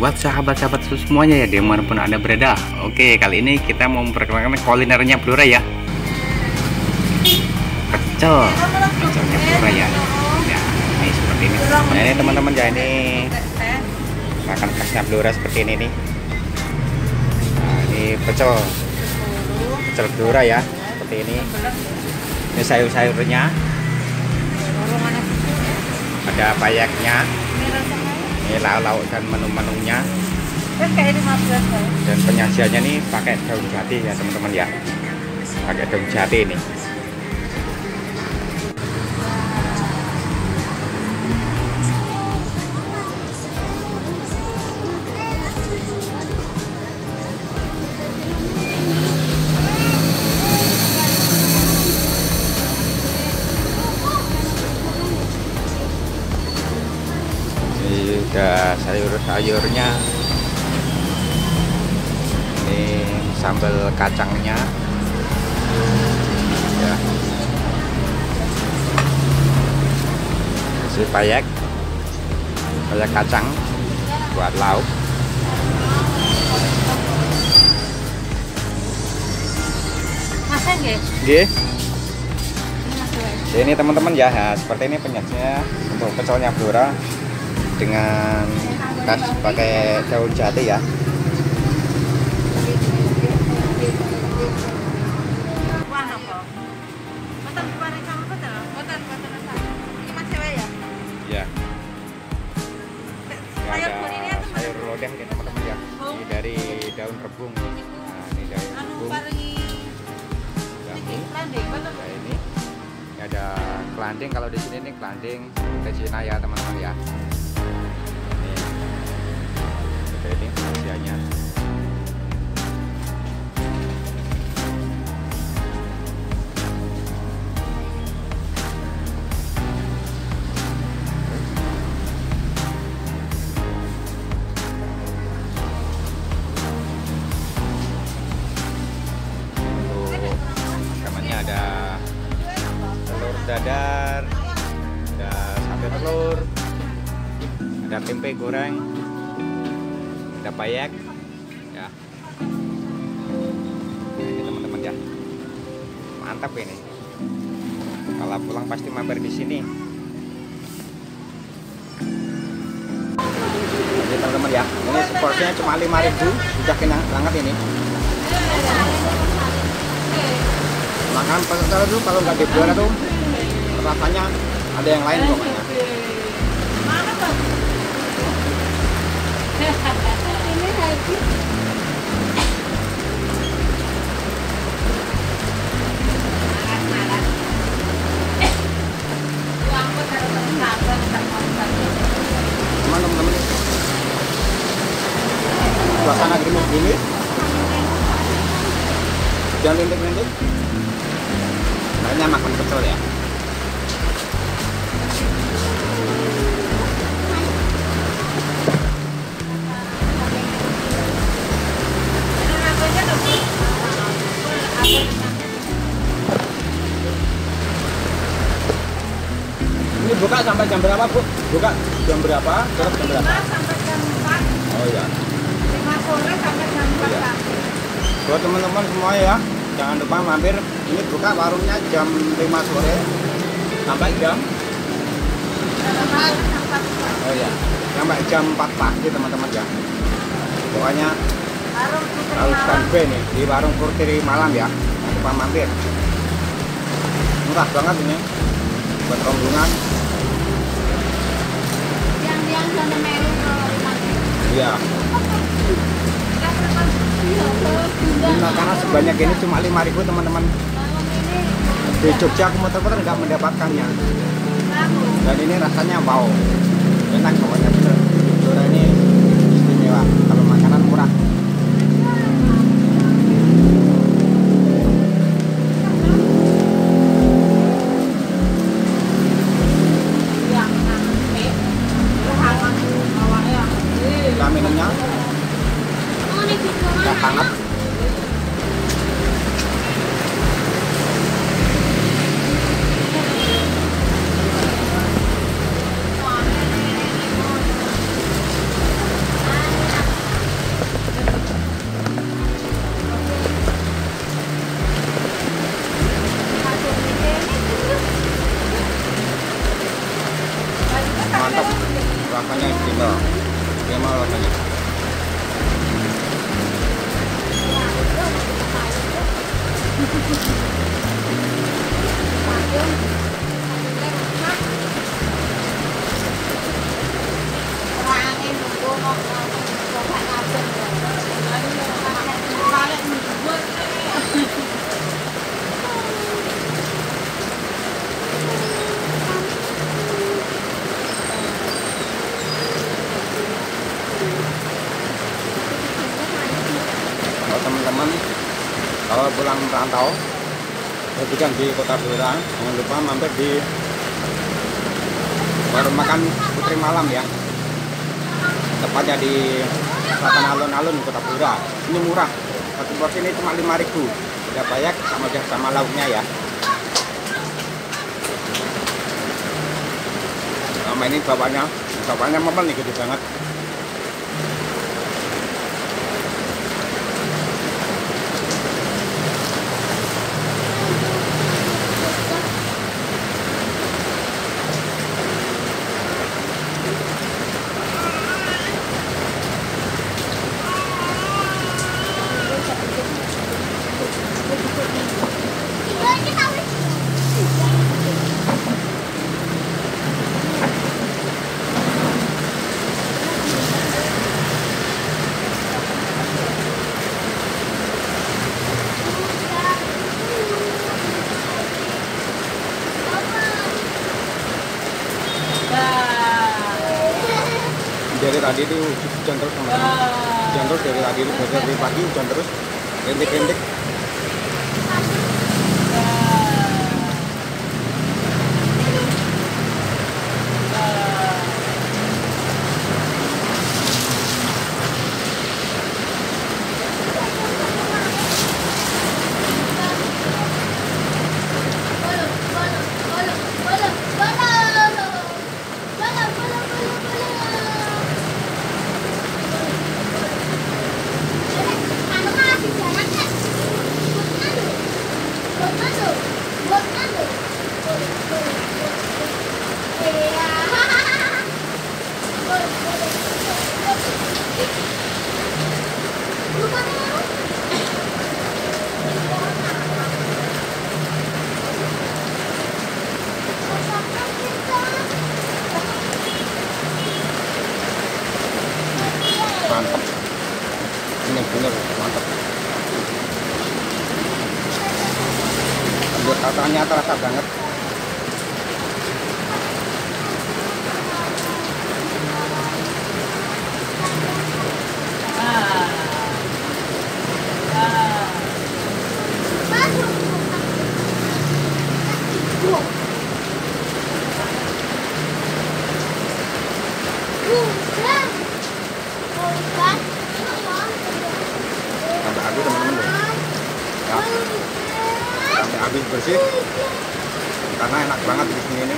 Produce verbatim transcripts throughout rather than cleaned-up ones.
buat sahabat-sahabatku semuanya ya, dimanapun Anda berada. Oke, kali ini kita mau memperkenalkan kulinernya Blora ya. Pecel, pecelnya Blora ya. Ya, ini seperti ini. Nah, ini teman-teman ya, ini makan khasnya Blora seperti ini nih. Nah, ini pecel, pecel Blora ya, seperti ini. Ini sayur-sayurnya. Ada payaknya. Ini lauk-lauk dan menu-menunya. Dan penyajiannya nih pakai daun jati ya teman-teman ya. Pakai daun jati ini. Ada sayur-sayurnya, ini sambal kacangnya ya, si payek payek kacang buat lauk. Masak nggih? Ini teman-teman ya, nah, seperti ini penyajiannya untuk pecelnya Blora dengan khas pakai daun jati ya. Ya. Sayur sayur lodeh ya teman-teman ya. Ini dari daun rebung. Nah, ini daun rebung. Nah, ini. Ini ada kelanding, kalau di sini ini kelanding dari Cina ya teman-teman ya. Ini penyajiannya. Untuk makanannya ada telur dadar, ada sate telur, ada tempe goreng, ada payek ya. Nah, ini teman-teman ya, mantap ini, kalau pulang pasti mampir di sini. Jadi teman-teman ya, ini porsinya cuma lima ribu, sudah kena banget ini. Makan pecel tuh kalau nggak di Blora tuh rasanya ada yang lain pokoknya. Teman-teman, suasana gini jangan lintik-lintik, kayaknya makan pecel ya. Ini buka sampai jam berapa, Bu? Buka jam berapa? Terus jam berapa? Sampai jam empat. Oh ya. lima sore sampai jam empat. Iya. Buat teman-teman semua ya, jangan lupa mampir. Ini buka warungnya jam lima sore sampai jam empat. Oh ya. Sampai jam empat pagi teman-teman ya. Pokoknya harus standby nih di warung Putri Malam ya. Jangan lupa mampir. Murah banget ini buat rombongan. Yang-yang zona merah kalau dipakai. Iya. Makanan sebanyak ini cuma lima ribu teman-teman. Di Jogja aku muter-muter nggak mendapatkannya. Dan ini rasanya wow, enak pokoknya bener. Blora ini istimewa kalau makanan murah. Teman-teman kalau pulang merantau perhatikan di kota Blora, jangan lupa mampir di warung makan Putri Malam ya, tepatnya di selatan alun-alun kota Blora. Ini murah, satu porsi ini cuma lima ribu, tidak banyak, sama sama lauknya ya. Sama ini bapaknya bapaknya memang nih gede banget. Dari tadi itu hujan terus teman-teman, hujan terus dari tadi itu dari pagi hujan terus, rintik-rintik. Mantap, bener-bener mantap. Buat katanya terasa banget. Sampai habis teman-teman deh. Ya. Sampai habis bersih. Karena enak banget di sini ini.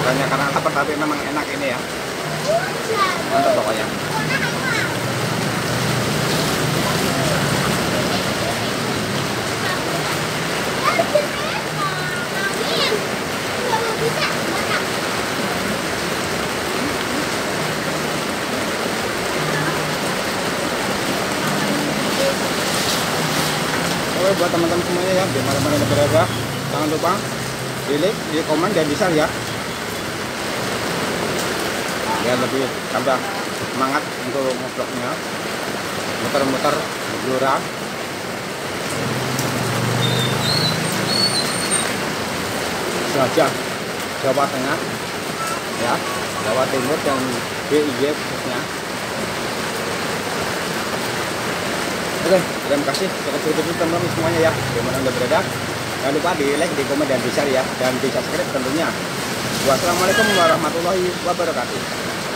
Bukannya karena lapar tapi memang enak ini ya. Mantap pokoknya. Buat teman-teman semuanya ya, dimana-mana yang berada, jangan lupa di like, di komen, dan di share ya, biar lebih tambah semangat untuk nge-vlognya, muter-muter Blora. Jogja, Jawa Tengah ya, Jawa Timur dan D I Y khususnya. Oke, terima kasih teman-teman semuanya ya, dimana Anda berada. Jangan lupa di like, di komen, dan di share ya, dan di subscribe tentunya. Wassalamualaikum warahmatullahi wabarakatuh.